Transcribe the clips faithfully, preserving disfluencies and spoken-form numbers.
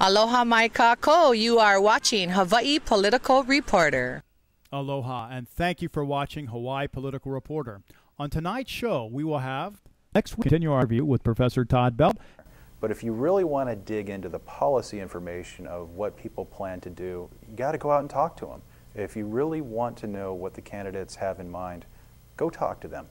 Aloha mai kākou. You are watching Hawaii Political Reporter. Aloha, and thank you for watching Hawaii Political Reporter. On tonight's show, we will have next week continue our interview with Professor Todd Bell. But if you really want to dig into the policy information of what people plan to do, you got to go out and talk to them. If you really want to know what the candidates have in mind, go talk to them.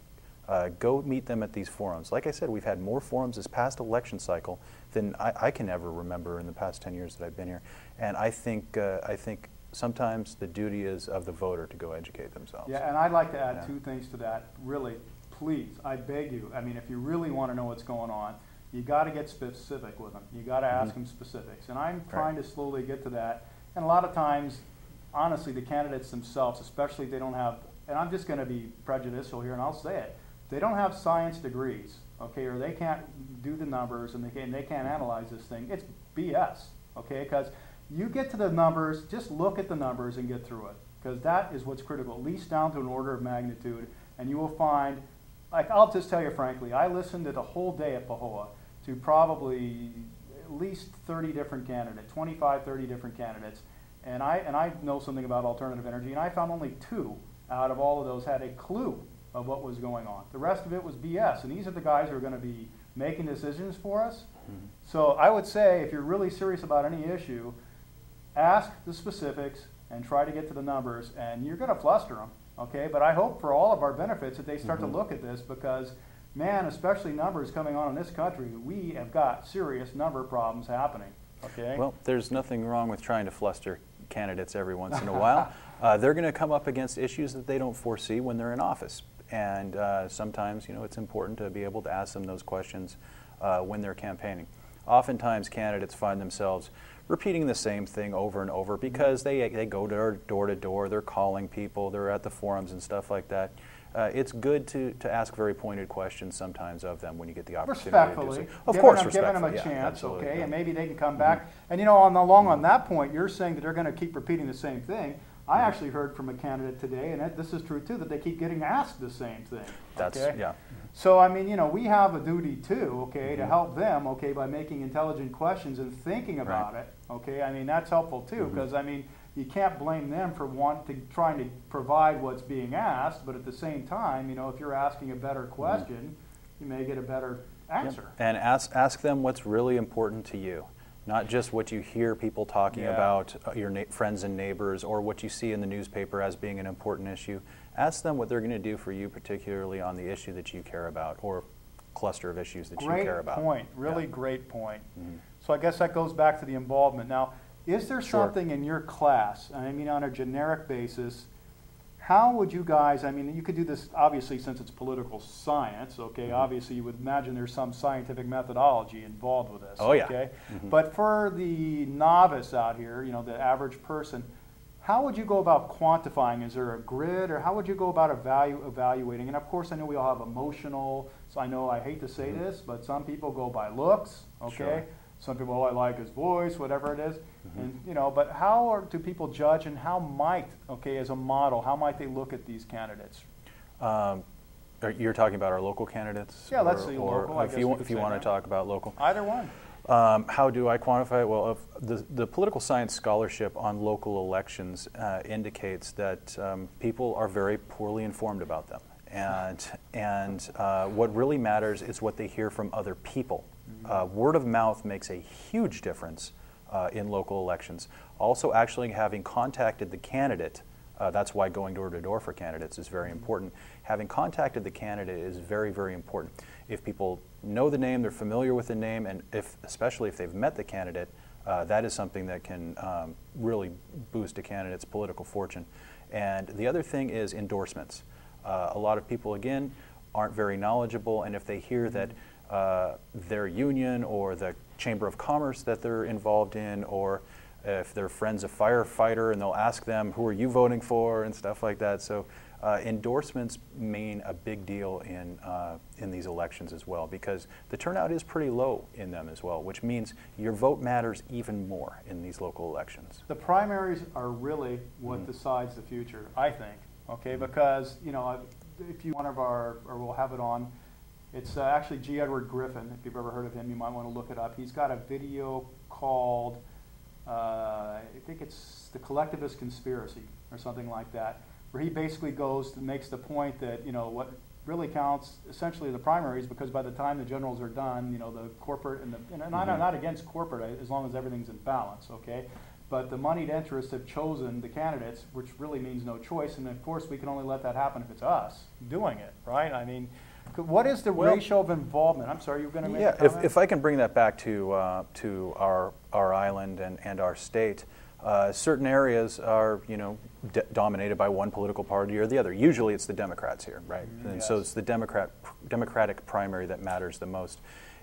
Uh, go meet them at these forums. Like I said, we've had more forums this past election cycle than I, I can ever remember in the past ten years that I've been here. And I think, uh, I think sometimes the duty is of the voter to go educate themselves. Yeah, and I'd like to add yeah. two things to that. Really, please, I beg you, I mean, if you really want to know what's going on, you got to get specific with them. You got to ask mm-hmm. them specifics. And I'm trying right. to slowly get to that. And a lot of times, honestly, the candidates themselves, especially if they don't have, and I'm just going to be prejudicial here and I'll say it, they don't have science degrees, okay, or they can't do the numbers and they can't, they can't analyze this thing. It's B S, okay, because you get to the numbers, just look at the numbers and get through it, because that is what's critical, at least down to an order of magnitude, and you will find, like, I'll just tell you frankly, I listened to the whole day at Pahoa to probably at least thirty different candidates, twenty-five, thirty different candidates, and I, and I know something about alternative energy, and I found only two out of all of those had a clue of what was going on. The rest of it was B S, and these are the guys who are going to be making decisions for us. Mm-hmm. So I would say, if you're really serious about any issue, ask the specifics and try to get to the numbers, and you're going to fluster them, okay? But I hope for all of our benefits that they start mm-hmm. to look at this, because, man, especially numbers coming on in this country, we have got serious number problems happening, okay? Well, there's nothing wrong with trying to fluster candidates every once in a while. Uh, they're going to come up against issues that they don't foresee when they're in office. And uh, sometimes, you know, it's important to be able to ask them those questions uh, when they're campaigning. Oftentimes, candidates find themselves repeating the same thing over and over because they, they go to door to door, they're calling people, they're at the forums and stuff like that. Uh, it's good to, to ask very pointed questions sometimes of them when you get the opportunity respectfully. to do so. Of course, respectfully. Giving them a yeah, chance, okay, yeah. and maybe they can come mm-hmm. back. And, you know, on the long mm-hmm. on that point, you're saying that they're going to keep repeating the same thing. I actually heard from a candidate today, and it, this is true too, that they keep getting asked the same thing. That's, okay? yeah. So, I mean, you know, we have a duty too, okay, mm-hmm. to help them, okay, by making intelligent questions and thinking about right. it, okay? I mean, that's helpful too, because, mm-hmm. I mean, you can't blame them for wanting, trying to provide what's being asked, but at the same time, you know, if you're asking a better question, mm-hmm. you may get a better answer. Yep. And ask, ask them what's really important to you. Not just what you hear people talking yeah. about, uh, your na friends and neighbors, or what you see in the newspaper as being an important issue. Ask them what they're going to do for you, particularly on the issue that you care about, or cluster of issues that great you care about. Great point, really yeah. great point. Mm-hmm. So I guess that goes back to the involvement. Now, is there sure. something in your class, I mean on a generic basis, how would you guys, I mean, you could do this, obviously, since it's political science, okay? Mm-hmm. Obviously, you would imagine there's some scientific methodology involved with this, oh, yeah. okay? Mm-hmm. But for the novice out here, you know, the average person, how would you go about quantifying? Is there a grid, or how would you go about evalu evaluating? And, of course, I know we all have emotional, so I know I hate to say mm-hmm. this, but some people go by looks, okay? Sure. Some people, oh, I like his voice, whatever it is, mm-hmm. and you know. But how are, do people judge, and how might, okay, as a model, how might they look at these candidates? Um, you're talking about our local candidates. Yeah, or, let's say or local. If I guess you if you want that. to talk about local, either one. Um, how do I quantify it? Well, if the the political science scholarship on local elections uh, indicates that um, people are very poorly informed about them, and and uh, what really matters is what they hear from other people. Uh, word of mouth makes a huge difference uh, in local elections. Also, actually having contacted the candidate, uh, that's why going door to door for candidates is very important. Having contacted the candidate is very, very important. If people know the name, they're familiar with the name, and if, especially if they've met the candidate, uh, that is something that can um, really boost a candidate's political fortune. And the other thing is endorsements. Uh, a lot of people, again, aren't very knowledgeable, and if they hear that Uh, their union or the Chamber of Commerce that they're involved in, or if they're friends of firefighter and they'll ask them, who are you voting for, and stuff like that. So uh, endorsements mean a big deal in, uh, in these elections as well, because the turnout is pretty low in them as well, which means your vote matters even more in these local elections. The primaries are really what mm-hmm. decides the future, I think, okay, because, you know, if you, one of our, or we'll have it on, it's uh, actually G. Edward Griffin. If you've ever heard of him, you might want to look it up. He's got a video called uh, I think it's the Collectivist Conspiracy or something like that, where he basically goes and makes the point that, you know, what really counts essentially the primaries, because by the time the generals are done, you know, the corporate and the, and, and mm-hmm. I'm not against corporate as long as everything's in balance, okay? But the moneyed interests have chosen the candidates, which really means no choice, and of course we can only let that happen if it's us doing it, right? I mean, what is the well, ratio of involvement? I'm sorry, you were going to make yeah, a comment? If, if I can bring that back to, uh, to our, our island and, and our state, uh, certain areas are, you know, d dominated by one political party or the other. Usually it's the Democrats here, right? Mm-hmm. And yes. so it's the Democrat, Democratic primary that matters the most.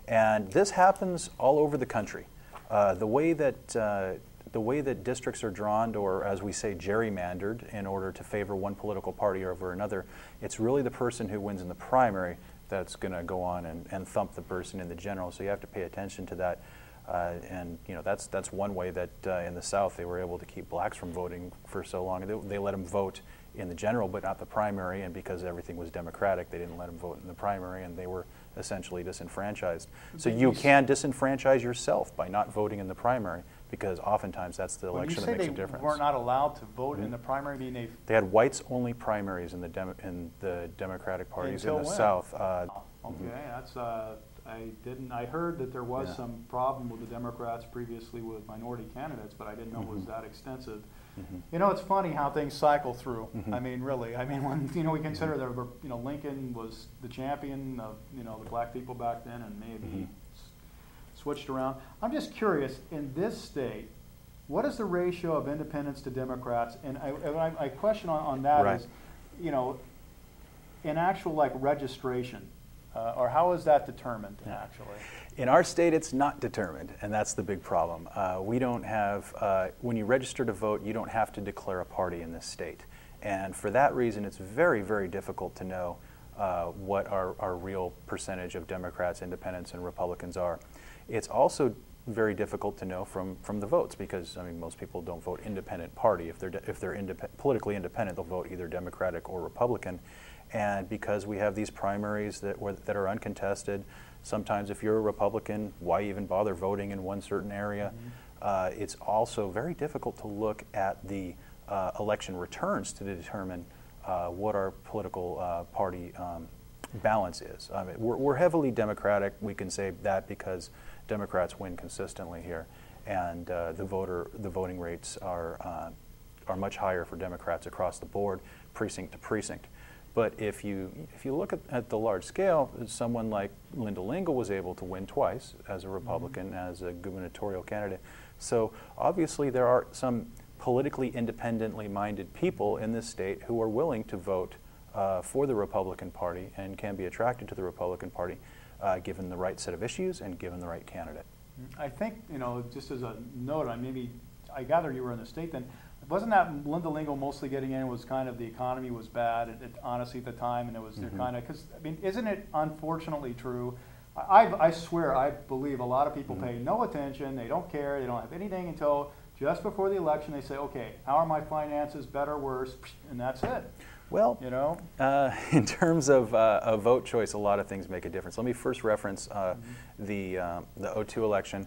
And this happens all over the country. Uh, the way that uh, The way that districts are drawn, or as we say, gerrymandered, in order to favor one political party over another, it's really the person who wins in the primary that's going to go on and, and thump the person in the general. So you have to pay attention to that. Uh, and you know, that's that's one way that uh, in the South they were able to keep blacks from voting for so long. They, they let them vote in the general, but not the primary. And because everything was Democratic, they didn't let them vote in the primary, and they were essentially disenfranchised. So you can disenfranchise yourself by not voting in the primary, because oftentimes that's the election that makes a difference. They were not allowed to vote mm-hmm. in the primary, meaning they had whites-only primaries in the Dem in the Democratic parties in the when? South. Uh, okay, mm-hmm. that's uh, I didn't. I heard that there was yeah. some problem with the Democrats previously with minority candidates, but I didn't know mm-hmm. it was that extensive. Mm-hmm. You know, it's funny how things cycle through. Mm-hmm. I mean, really. I mean, when you know we consider mm-hmm. that you know Lincoln was the champion of you know the black people back then, and maybe. Mm-hmm. switched around. I'm just curious, in this state, what is the ratio of independents to Democrats? And I, I, I question on, on that right. is, you know, in actual like registration, uh, or how is that determined yeah. actually? In our state, it's not determined, and that's the big problem. Uh, we don't have, uh, when you register to vote, you don't have to declare a party in this state. And for that reason, it's very, very difficult to know uh, what our, our real percentage of Democrats, independents, and Republicans are. It's also very difficult to know from from the votes, because I mean most people don't vote independent party. If they're de if they're indep politically independent, they'll vote either Democratic or Republican. And because we have these primaries that were that are uncontested, sometimes if you're a Republican, why even bother voting in one certain area? Mm-hmm. uh, it's also very difficult to look at the uh, election returns to determine uh, what our political uh, party um, balance is. I mean, we're, we're heavily Democratic. We can say that because Democrats win consistently here, and uh, the voter, the voting rates are uh, are much higher for Democrats across the board, precinct to precinct. But if you if you look at, at the large scale, someone like Linda Lingle was able to win twice as a Republican, mm-hmm. as a gubernatorial candidate. So obviously there are some politically independently minded people in this state who are willing to vote uh, for the Republican Party and can be attracted to the Republican Party. Uh, given the right set of issues and given the right candidate. I think, you know, just as a note, I maybe, I gather you were in the state then. Wasn't that Linda Lingle mostly getting in was kind of the economy was bad, it, it, honestly, at the time, and it was mm-hmm. kind of, because, I mean, isn't it unfortunately true? I, I, I swear, I believe a lot of people mm-hmm. pay no attention, they don't care, they don't have anything until just before the election they say, okay, how are my finances, better, worse, and that's it. Well, you know, uh, in terms of, uh, of vote choice, a lot of things make a difference. Let me first reference uh, mm-hmm. the, um, the oh two election,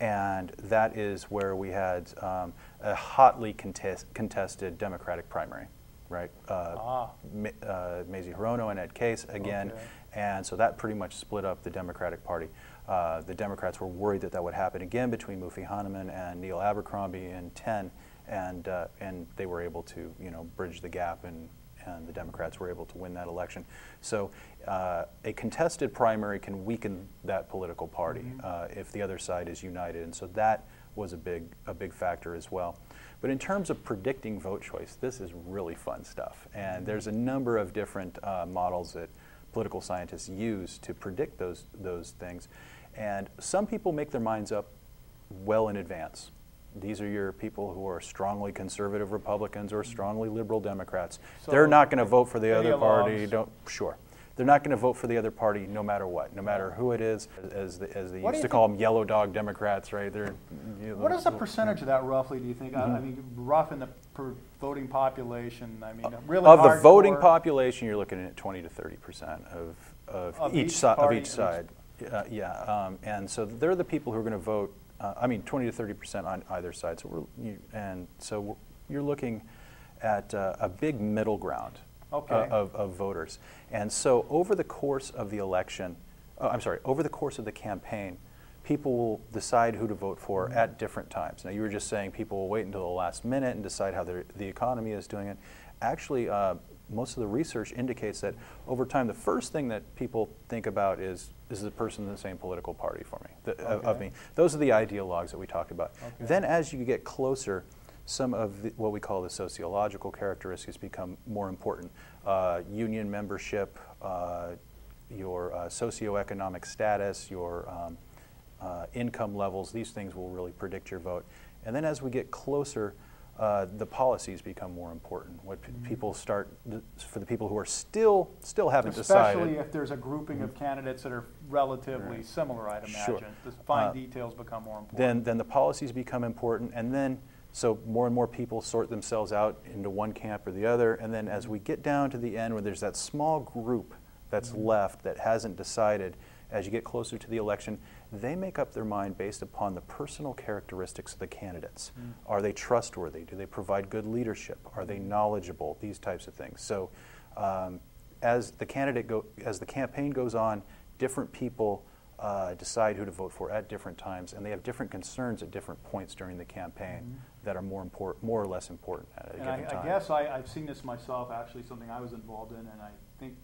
and that is where we had um, a hotly contest contested Democratic primary, right? Uh, ah. Ma uh, Mazie Hirono and Ed Case again, okay. and so that pretty much split up the Democratic Party. Uh, the Democrats were worried that that would happen again between Mufi Hannemann and Neil Abercrombie in ten, and, uh, and they were able to, you know, bridge the gap and and the Democrats were able to win that election. So uh, a contested primary can weaken that political party mm-hmm. uh, if the other side is united. And so that was a big, a big factor as well. But in terms of predicting vote choice, this is really fun stuff. And there's a number of different uh, models that political scientists use to predict those, those things. And some people make their minds up well in advance. These are your people who are strongly conservative Republicans or strongly liberal Democrats. So they're not going to vote for the other party. Don't, sure. They're not going to vote for the other party no matter what, no matter who it is, as, the, as they what used to call them, yellow dog Democrats, right? They're, you know, what is the percentage of that roughly, do you think? Mm-hmm. I mean, rough in the per voting population, I mean, uh, really Of hardcore. The voting population, you're looking at twenty to thirty percent of, of, of each, each, si party, of each side. Each. Uh, yeah, um, and so they're the people who are going to vote uh, I mean twenty to thirty percent on either side. So we're, you, and so we're, you're looking at uh, a big middle ground okay. uh, of, of voters. And so over the course of the election, uh, I'm sorry, over the course of the campaign, people will decide who to vote for mm-hmm. at different times. Now, you were just saying people will wait until the last minute and decide how the economy is doing it. Actually, uh, most of the research indicates that over time, the first thing that people think about is, is the person in the same political party for me, the, okay. uh, of me. Those are the ideologues that we talked about. Okay. Then as you get closer, some of the, what we call the sociological characteristics become more important. Uh, union membership, uh, your uh, socioeconomic status, your um, uh, income levels, these things will really predict your vote. And then as we get closer, Uh, the policies become more important. What p people start th for the people who are still still haven't Especially decided. Especially if there's a grouping mm-hmm. of candidates that are relatively right. similar, I'd imagine. Sure. The fine uh, details become more important. Then then the policies become important, and then so more and more people sort themselves out into one camp or the other. And then as we get down to the end, where there's that small group that's mm-hmm. left that hasn't decided, as you get closer to the election, they make up their mind based upon the personal characteristics of the candidates. Mm. Are they trustworthy? Do they provide good leadership? Are they knowledgeable? These types of things. So, um, as the candidate go, as the campaign goes on, different people uh, decide who to vote for at different times, and they have different concerns at different points during the campaign mm. that are more important, more or less important at a and given I, time. I guess I, I've seen this myself. Actually, something I was involved in, and I think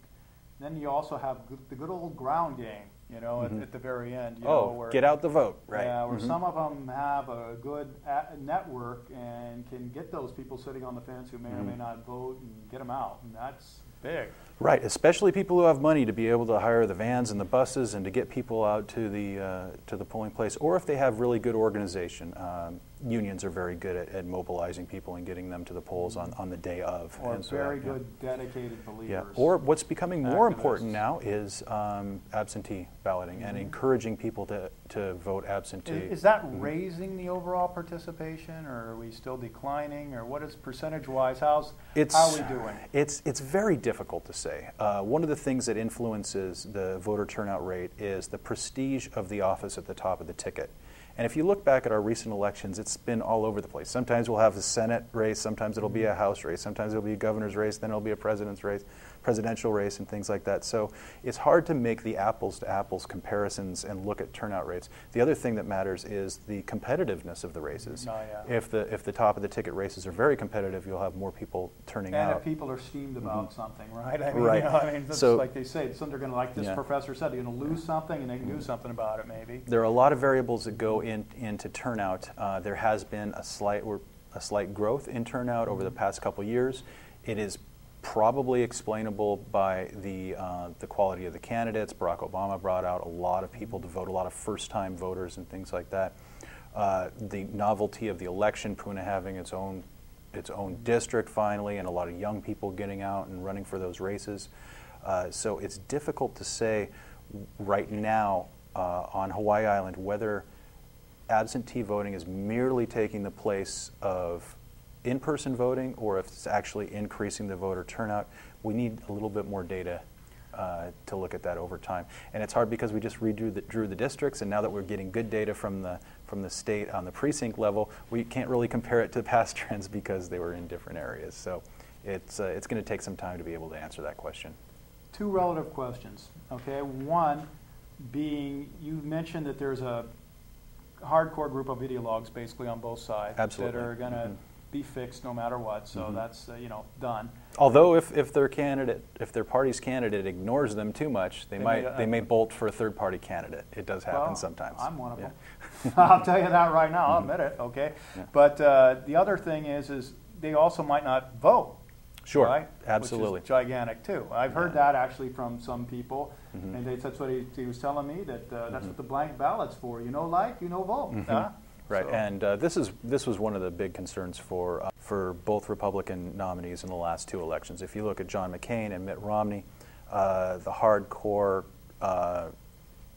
then you also have the good old ground game. You know, mm-hmm. at, at the very end. You oh, know, where, get out the vote, right? Yeah, where mm-hmm. some of them have a good a network and can get those people sitting on the fence who may mm-hmm. or may not vote and get them out, and that's big. Right, especially people who have money to be able to hire the vans and the buses and to get people out to the uh, to the polling place, or if they have really good organization. Um, unions are very good at, at mobilizing people and getting them to the polls on, on the day of. Or and so very that, good yeah. dedicated believers. Yeah. Or what's becoming activists. More important now is um, absentee balloting mm-hmm. and encouraging people to, to vote absentee. Is, is that mm-hmm. raising the overall participation, or are we still declining, or what is percentage-wise? How's, it's, how are we doing? It's, it's very difficult to say. Uh, one of the things that influences the voter turnout rate is the prestige of the office at the top of the ticket. And if you look back at our recent elections, it's been all over the place. Sometimes we'll have a Senate race, sometimes it'll be a House race, sometimes it'll be a governor's race, then it'll be a president's race, presidential race, and things like that. So it's hard to make the apples to apples comparisons and look at turnout rates. The other thing that matters is the competitiveness of the races. Oh, yeah. If the if the top of the ticket races are very competitive, you'll have more people turning and out. And if people are steamed about mm-hmm. something, right? I mean, right. You know, I mean, so, like they say, some are going to, like this yeah. professor said, they're going to lose yeah. something and they can mm-hmm. do something about it, maybe. There are a lot of variables that go In, into turnout. Uh, there has been a slight, or a slight growth in turnout over the past couple years. It is probably explainable by the, uh, the quality of the candidates. Barack Obama brought out a lot of people to vote, a lot of first-time voters and things like that. Uh, the novelty of the election, Puna having its own, its own district finally, and a lot of young people getting out and running for those races. Uh, so it's difficult to say right now uh, on Hawaii Island whether absentee voting is merely taking the place of in-person voting, or if it's actually increasing the voter turnout. We need a little bit more data uh, to look at that over time. And it's hard because we just redrew the, drew the districts, and now that we're getting good data from the, from the state on the precinct level, we can't really compare it to past trends because they were in different areas. So it's, uh, it's going to take some time to be able to answer that question. Two relative questions, okay? One being, you mentioned that there's a hardcore group of ideologues basically on both sides Absolutely. That are going to mm-hmm. be fixed no matter what, so mm-hmm. that's uh, you know, done. Although if, if their candidate, if their party's candidate ignores them too much, they, they might may, uh, they may bolt for a third party candidate. It does happen well, sometimes. I'm one of yeah. them. I'll tell you that right now. I'll mm-hmm. admit it. Okay, yeah. but uh, the other thing is is they also might not vote. Sure, right? Absolutely. Which is gigantic too. I've heard yeah. that actually from some people, mm-hmm. and they, that's what he, he was telling me, that uh, that's mm-hmm. what the blank ballot's for. You know, like, you know, vote. Mm-hmm. huh? Right, so. and uh, this is this was one of the big concerns for uh, for both Republican nominees in the last two elections. If you look at John McCain and Mitt Romney, uh, the hardcore uh,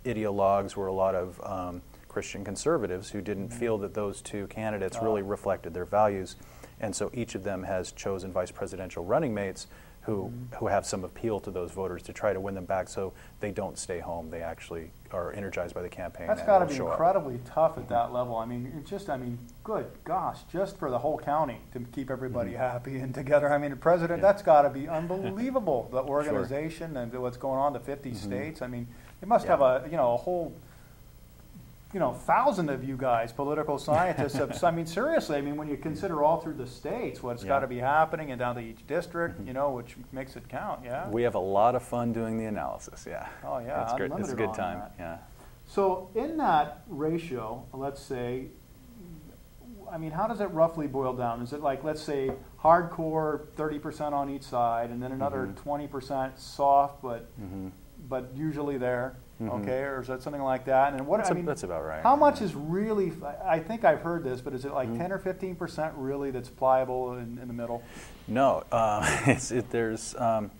ideologues were a lot of um, Christian conservatives who didn't mm-hmm. feel that those two candidates oh. really reflected their values. And so each of them has chosen vice presidential running mates who, mm-hmm. who have some appeal to those voters to try to win them back so they don't stay home. They actually are energized by the campaign. That's got to be incredibly tough at that level. I mean, it's just, I mean, good gosh, just for the whole county to keep everybody mm-hmm. happy and together. I mean, the president, yeah. that's got to be unbelievable, the organization sure. and what's going on, the fifty mm-hmm. states. I mean, it must yeah. have a, you know, a whole... you know, thousand of you guys, political scientists, have, I mean, seriously, I mean, when you consider all through the states what's yeah. got to be happening and down to each district, mm-hmm. you know, which makes it count, yeah? We have a lot of fun doing the analysis, yeah. Oh, yeah, it's, great. It's a good time, that. yeah. So in that ratio, let's say, I mean, how does it roughly boil down? Is it like, let's say, hardcore thirty percent on each side and then another twenty percent mm-hmm. soft but, mm-hmm. but usually there? Mm-hmm. Okay, or is that something like that? And what that's, I mean, a, that's about right. How much yeah. is really? I think I've heard this, but is it like mm-hmm. ten or fifteen percent really that's pliable in, in the middle? No, uh, it's, it, there's um,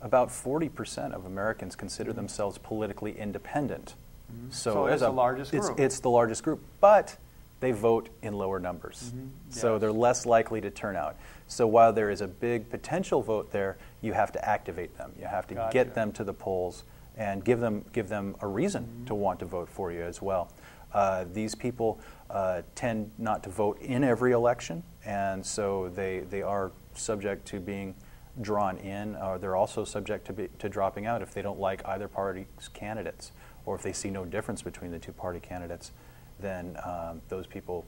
about forty percent of Americans consider mm-hmm. themselves politically independent. Mm-hmm. So, so it's a, the largest group. It's, it's the largest group, but they vote in lower numbers, mm-hmm. yes. so they're less likely to turn out. So while there is a big potential vote there, you have to activate them. You have to gotcha. get them to the polls. And give them give them a reason mm-hmm. to want to vote for you as well. Uh, these people uh, tend not to vote in every election, and so they they are subject to being drawn in, or they're also subject to be, to dropping out if they don't like either party's candidates, or if they see no difference between the two party candidates, then um, those people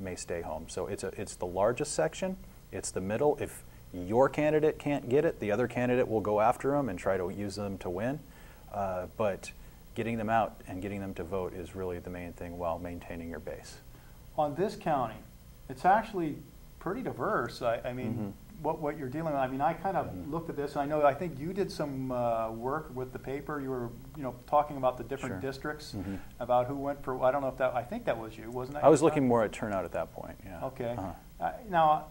may stay home. So it's a it's the largest section. It's the middle. If your candidate can't get it, the other candidate will go after them and try to use them to win. Uh, but getting them out and getting them to vote is really the main thing while maintaining your base. On this county, it's actually pretty diverse. I, I mean, mm-hmm. what, what you're dealing with, I mean, I kind of mm-hmm. looked at this, and I know, I think you did some uh, work with the paper. You were, you know, talking about the different sure. districts, mm-hmm. about who went for, I don't know if that, I think that was you, wasn't it? I was looking more at turnout at that point, yeah. Okay. Uh-huh. uh, now,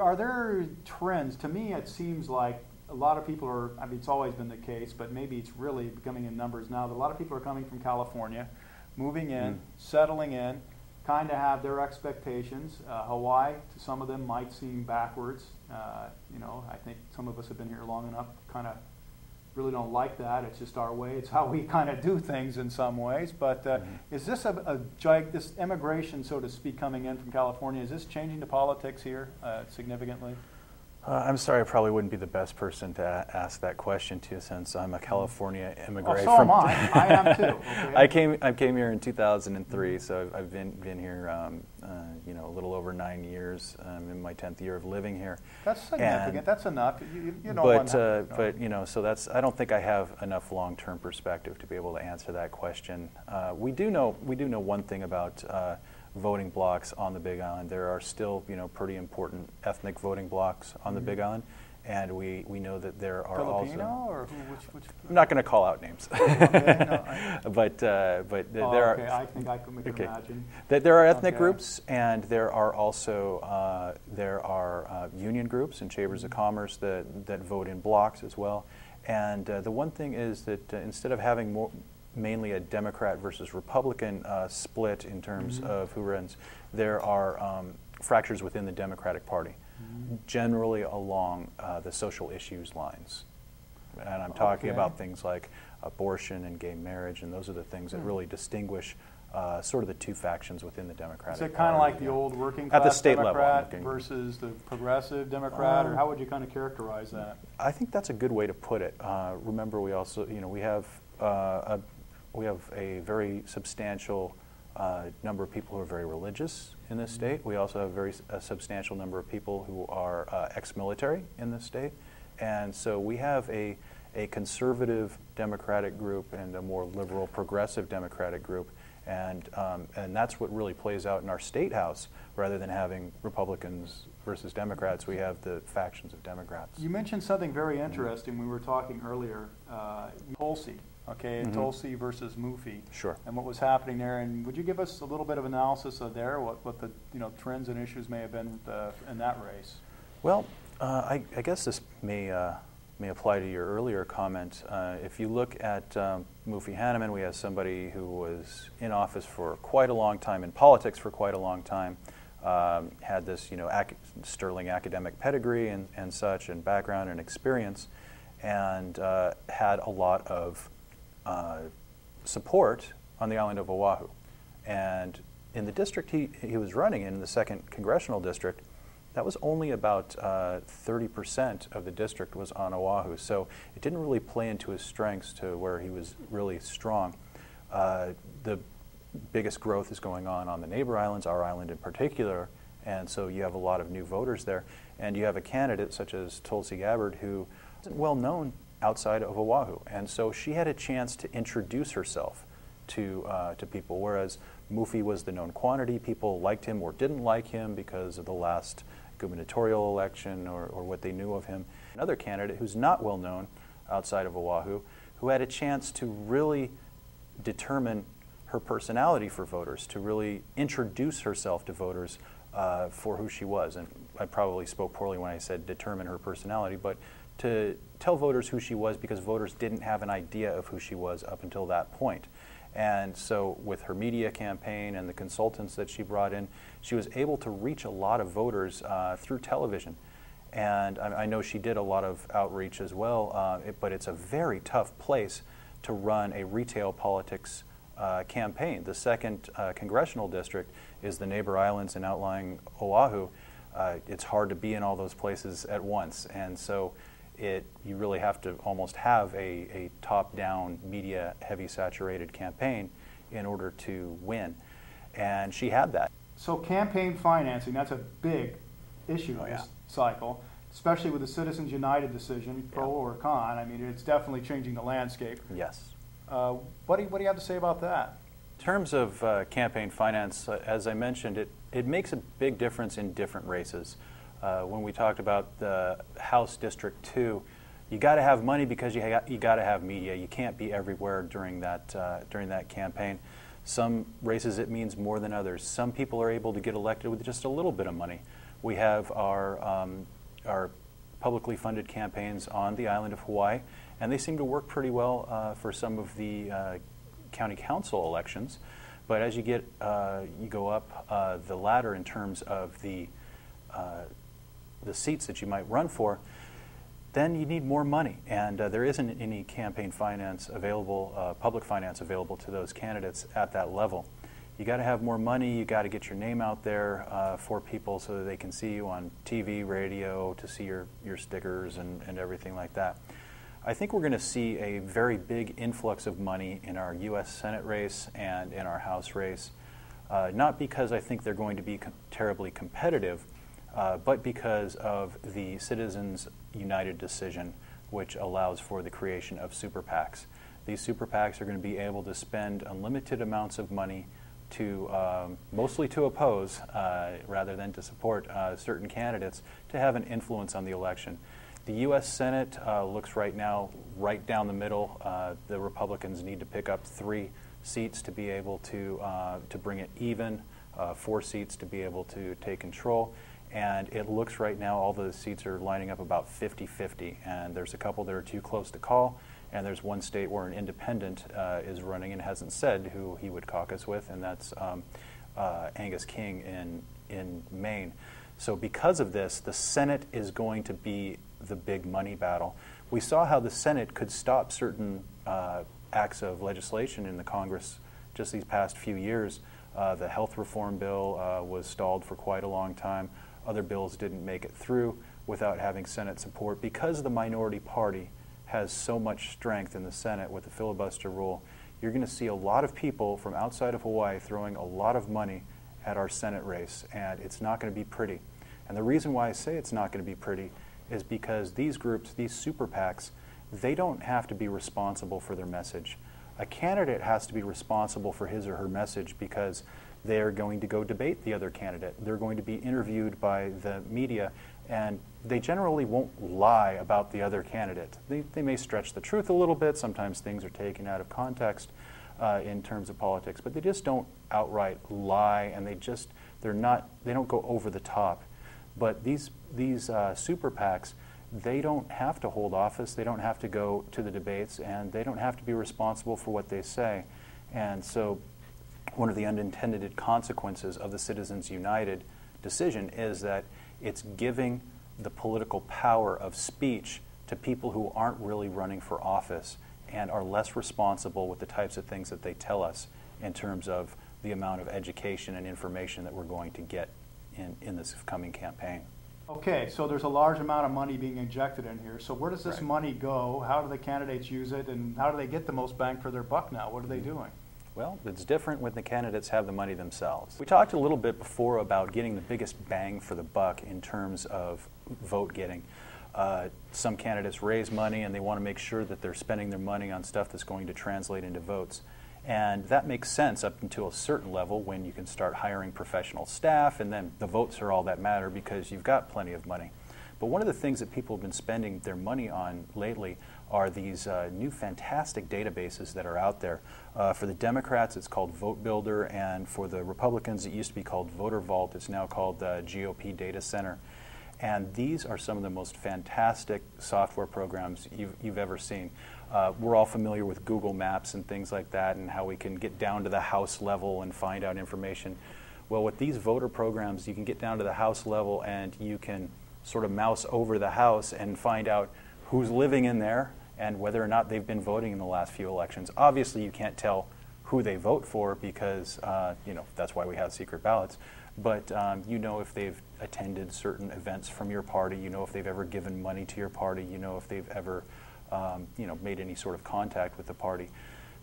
are there trends? To me, it seems like a lot of people are, I mean, it's always been the case, but maybe it's really becoming in numbers now, that a lot of people are coming from California, moving in, mm. settling in, kind of have their expectations. Uh, Hawaii, to some of them, might seem backwards. Uh, you know, I think some of us have been here long enough, kind of really don't like that. It's just our way. It's how we kind of do things in some ways. But uh, mm-hmm. is this a, a this immigration, so to speak, coming in from California, is this changing the politics here uh, significantly? Uh, I'm sorry, I probably wouldn't be the best person to a ask that question to, since I'm a California immigrant. Oh, so from am I. I am too. Okay. I came. I came here in two thousand three, so I've, I've been been here, um, uh, you know, a little over nine years. I'm in my tenth year of living here. That's significant. And, that's enough. You, you know. But uh, but you know, so that's. I don't think I have enough long-term perspective to be able to answer that question. Uh, we do know. We do know one thing about. Uh, voting blocks on the Big Island. There are still, you know, pretty important ethnic voting blocks on mm-hmm. the Big Island, and we, we know that there are Filipino also... or who, which, which... I'm not going to call out names. Okay, no, I... But, uh, but oh, there okay. are... I think I can okay. imagine. That there are ethnic okay. groups, and there are also, uh, there are uh, union groups and chambers mm-hmm. of commerce that, that vote in blocks as well. And uh, the one thing is that uh, instead of having more... mainly a Democrat versus Republican uh, split in terms mm-hmm. of who runs, there are um, fractures within the Democratic Party, mm-hmm. generally along uh, the social issues lines. And I'm talking okay. about things like abortion and gay marriage, and those are the things mm-hmm. that really distinguish Uh, sort of the two factions within the Democratic Party. Is it kind of like the old working class at the state Democrat level, versus the progressive Democrat, um, or how would you kind of characterize that? I think that's a good way to put it. Uh, remember, we also, you know, we have uh, a, we have a very substantial uh, number of people who are very religious in this mm-hmm. state. We also have very a substantial number of people who are uh, ex-military in this state, and so we have a a conservative Democratic group and a more liberal progressive Democratic group. And, um, and that's what really plays out in our state house, rather than having Republicans versus Democrats. We have the factions of Democrats. You mentioned something very interesting mm-hmm. we were talking earlier, uh, Tulsi, okay, mm-hmm. Tulsi versus Mufi. Sure. And what was happening there, and would you give us a little bit of analysis of there, what, what the you know trends and issues may have been uh, in that race? Well, uh, I, I guess this may, uh, may apply to your earlier comment. Uh, if you look at um, Mufi Hannemann, we have somebody who was in office for quite a long time, in politics for quite a long time, um, had this, you know, ac sterling academic pedigree and, and such, and background and experience, and uh, had a lot of uh, support on the island of Oahu. And in the district he, he was running in, the second congressional district, that was only about uh, thirty percent of the district was on Oahu. So it didn't really play into his strengths to where he was really strong. Uh, the biggest growth is going on on the neighbor islands, our island in particular, and so you have a lot of new voters there. And you have a candidate such as Tulsi Gabbard, who isn't well known outside of Oahu. And so she had a chance to introduce herself to, uh, to people, whereas Mufi was the known quantity. People liked him or didn't like him because of the last gubernatorial election, or, or what they knew of him. Another candidate who's not well known outside of Oahu, who had a chance to really determine her personality for voters, to really introduce herself to voters uh, for who she was. And I probably spoke poorly when I said determine her personality, but to tell voters who she was, because voters didn't have an idea of who she was up until that point. And so with her media campaign and the consultants that she brought in, she was able to reach a lot of voters uh, through television. And I, I know she did a lot of outreach as well, uh, it, but it's a very tough place to run a retail politics uh, campaign. The second uh, congressional district is the neighbor islands and outlying Oahu. Uh, it's hard to be in all those places at once. And so It, you really have to almost have a, a top-down, media-heavy, saturated campaign in order to win. And she had that. So campaign financing, that's a big issue oh, yeah. this cycle, especially with the Citizens United decision, pro yeah. or con. I mean, it's definitely changing the landscape. Yes. Uh, what, do you, what do you have to say about that? In terms of uh, campaign finance, uh, as I mentioned, it, it makes a big difference in different races. Uh, when we talked about the House District two, you got to have money because you ha you got to have media. You can't be everywhere during that uh, during that campaign. Some races it means more than others. Some people are able to get elected with just a little bit of money. We have our um, our publicly funded campaigns on the island of Hawaii, and they seem to work pretty well uh, for some of the uh, county council elections. But as you get uh, you go up uh, the ladder in terms of the uh, the seats that you might run for, then you need more money. And uh, there isn't any campaign finance available, uh, public finance available to those candidates at that level. You gotta have more money, you gotta get your name out there uh, for people so that they can see you on T V, radio, to see your, your stickers and, and everything like that. I think we're gonna see a very big influx of money in our U S Senate race and in our House race, uh, not because I think they're going to be com- terribly competitive, Uh, but because of the Citizens United decision, which allows for the creation of super PACs. These super PACs are going to be able to spend unlimited amounts of money to um, mostly to oppose uh, rather than to support uh, certain candidates to have an influence on the election. The U S Senate uh, looks right now right down the middle. Uh, the Republicans need to pick up three seats to be able to, uh, to bring it even, uh, four seats to be able to take control. And it looks right now all the seats are lining up about fifty fifty, and there's a couple that are too close to call, and there's one state where an independent uh, is running and hasn't said who he would caucus with, and that's um, uh, Angus King in, in Maine. So because of this, the Senate is going to be the big money battle. We saw how the Senate could stop certain uh, acts of legislation in the Congress just these past few years. Uh, the health reform bill uh, was stalled for quite a long time. Other bills didn't make it through without having Senate support, because the minority party has so much strength in the Senate with the filibuster rule. You're going to see a lot of people from outside of Hawaii throwing a lot of money at our Senate race, and it's not going to be pretty. And the reason why I say it's not going to be pretty is because these groups, these super PACs, they don't have to be responsible for their message. A candidate has to be responsible for his or her message, because they're going to go debate the other candidate. They're going to be interviewed by the media, and they generally won't lie about the other candidate. They, they may stretch the truth a little bit. Sometimes things are taken out of context uh, in terms of politics, but they just don't outright lie, and they just, they're not, they don't go over the top. But these, these uh, super PACs, they don't have to hold office. They don't have to go to the debates, and they don't have to be responsible for what they say. And so one of the unintended consequences of the Citizens United decision is that it's giving the political power of speech to people who aren't really running for office and are less responsible with the types of things that they tell us in terms of the amount of education and information that we're going to get in, in this coming campaign. Okay, so there's a large amount of money being injected in here. So where does this right. money go? How do the candidates use it? And how do they get the most bang for their buck now? What are they doing? Well, it's different when the candidates have the money themselves. We talked a little bit before about getting the biggest bang for the buck in terms of vote getting. Uh, some candidates raise money and they want to make sure that they're spending their money on stuff that's going to translate into votes. And that makes sense up until a certain level when you can start hiring professional staff, and then the votes are all that matter because you've got plenty of money. But one of the things that people have been spending their money on lately are these uh, new fantastic databases that are out there. Uh, for the Democrats, it's called VoteBuilder, and for the Republicans, it used to be called VoterVault. It's now called the G O P Data Center. And these are some of the most fantastic software programs you've, you've ever seen. Uh, we're all familiar with Google Maps and things like that and how we can get down to the house level and find out information. Well, with these voter programs, you can get down to the house level and you can sort of mouse over the house and find out who's living in there and whether or not they've been voting in the last few elections. Obviously, you can't tell who they vote for because, uh, you know, that's why we have secret ballots. But um, you know if they've attended certain events from your party, you know if they've ever given money to your party, you know if they've ever um, you know, made any sort of contact with the party.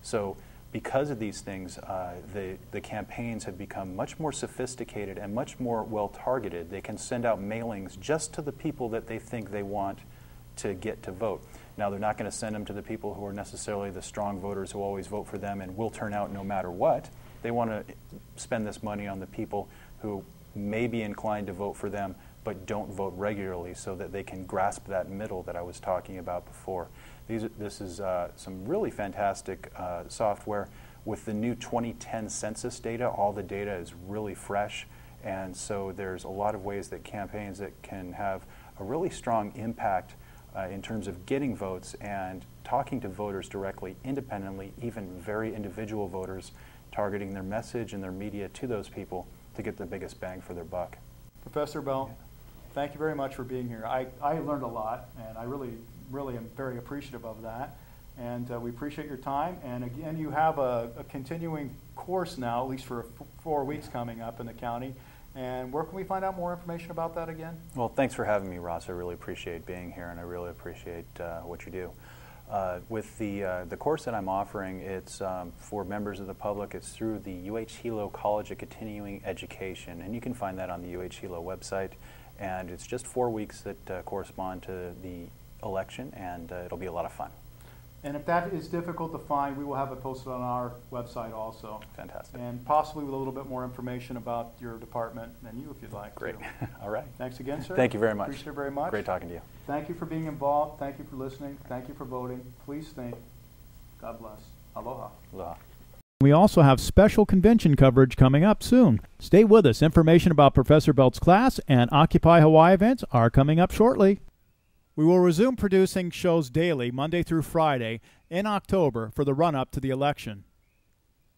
So because of these things, uh, the, the campaigns have become much more sophisticated and much more well-targeted. They can send out mailings just to the people that they think they want to get to vote. Now, they're not going to send them to the people who are necessarily the strong voters who always vote for them and will turn out no matter what. They want to spend this money on the people who may be inclined to vote for them but don't vote regularly so that they can grasp that middle that I was talking about before. These, this is uh, some really fantastic uh, software. With the new twenty ten census data, all the data is really fresh, and so there's a lot of ways that campaigns that can have a really strong impact uh, in terms of getting votes and talking to voters directly, independently, even very individual voters, targeting their message and their media to those people to get the biggest bang for their buck. Professor Bell, thank you very much for being here. I, I learned a lot, and I really, really am very appreciative of that. And uh, we appreciate your time. And again, you have a, a continuing course now, at least for four weeks coming up in the county. And where can we find out more information about that again? Well, thanks for having me, Ross. I really appreciate being here, and I really appreciate uh, what you do. Uh, with the, uh, the course that I'm offering, it's um, for members of the public. It's through the U H Hilo College of Continuing Education, and you can find that on the U H Hilo website. And it's just four weeks that uh, correspond to the election, and uh, it'll be a lot of fun. And if that is difficult to find, we will have it posted on our website also. Fantastic. And possibly with a little bit more information about your department and you if you'd like. Great. All right. Thanks again, sir. Thank you very much. Appreciate it very much. Great talking to you. Thank you for being involved. Thank you for listening. Thank you for voting. Please think. God bless. Aloha. Aloha. We also have special convention coverage coming up soon. Stay with us. Information about Professor Belt's class and Occupy Hawaii events are coming up shortly. We will resume producing shows daily, Monday through Friday, in October for the run-up to the election.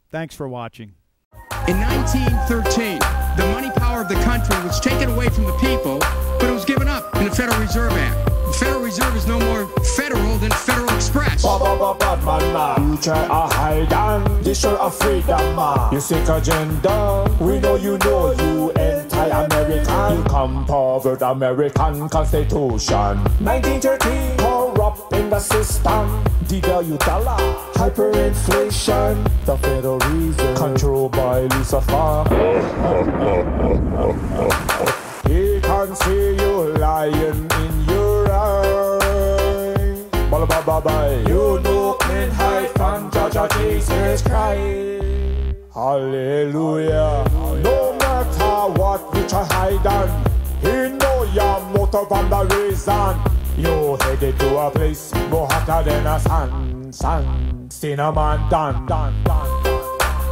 Thanks for watching. In nineteen thirteen, the money power of the country was taken away from the people, but it was given up in the Federal Reserve Act. The Federal Reserve is no more federal than Federal Express. You try to hide on this show of freedom. You seek agenda. We know you know you anti-American. You come forward the American Constitution. nineteen thirteen, corrupt in the system. D W dollar, hyperinflation. The Federal Reserve, controlled by Lucifer. He can see you lying in your Bye bye bye bye. You know and hide from Georgia Jesus Christ. Hallelujah. Hallelujah. No matter what which I hide on, he know your motive and the reason. You headed to a place more hotter than a sun, sun, cinnamon, dun, dun, dun.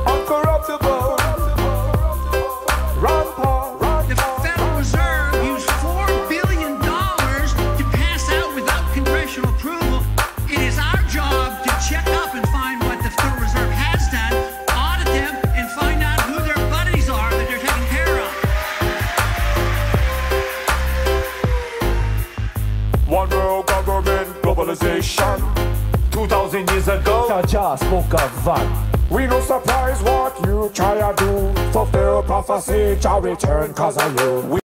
Uncorruptible. Ron Paul. civilization. two thousand years ago, I just smoke a van. We no surprise what you try to do. Fulfill prophecy, shall return cause of you.